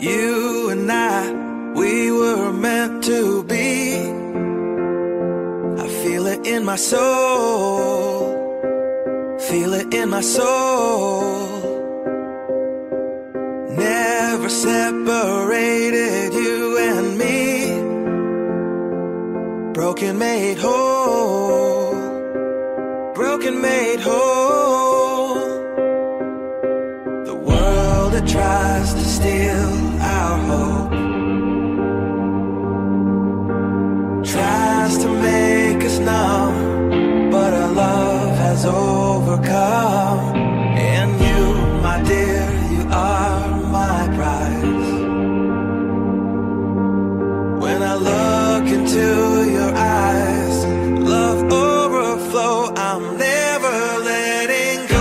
You and I, we were meant to be. I feel it in my soul, feel it in my soul. Never separated, you and me. Broken made whole, broken made whole. The world that tries to steal our hope tries to make us numb, but our love has overcome. And you, my dear, you are my prize. When I look into your eyes, love overflow, I'm never letting go.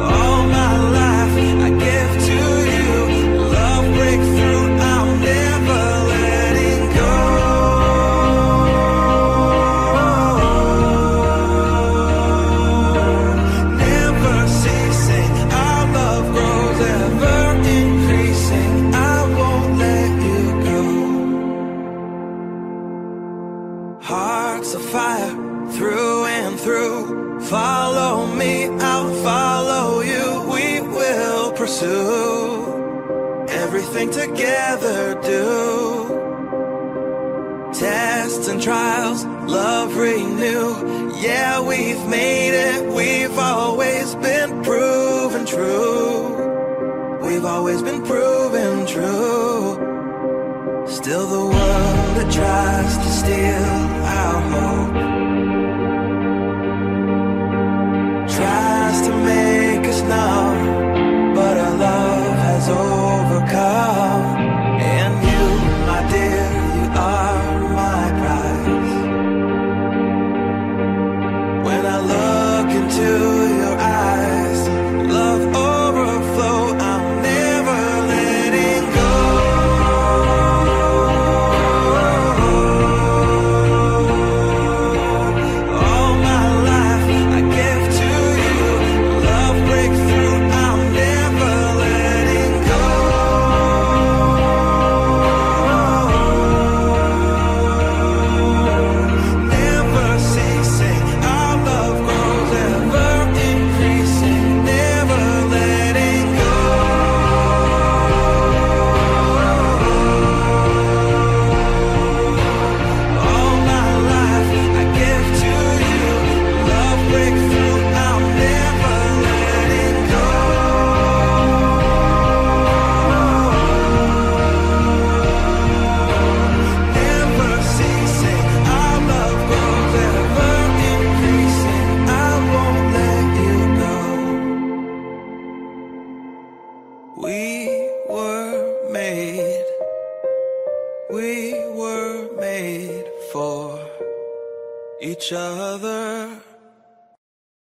All my life I give to you, love breakthrough, I'm never letting go. Hearts of fire, through and through. Follow me, I'll follow you. We will pursue everything together do. Tests and trials, love renew. Yeah, we've made it, we've always been proven true. We've always been proven true. Still the world that tries to steal our hope tries to make us numb, but our love has overcome. And you, my dear, you are my prize. When I look into your eyes, love overflows. We were made for each other.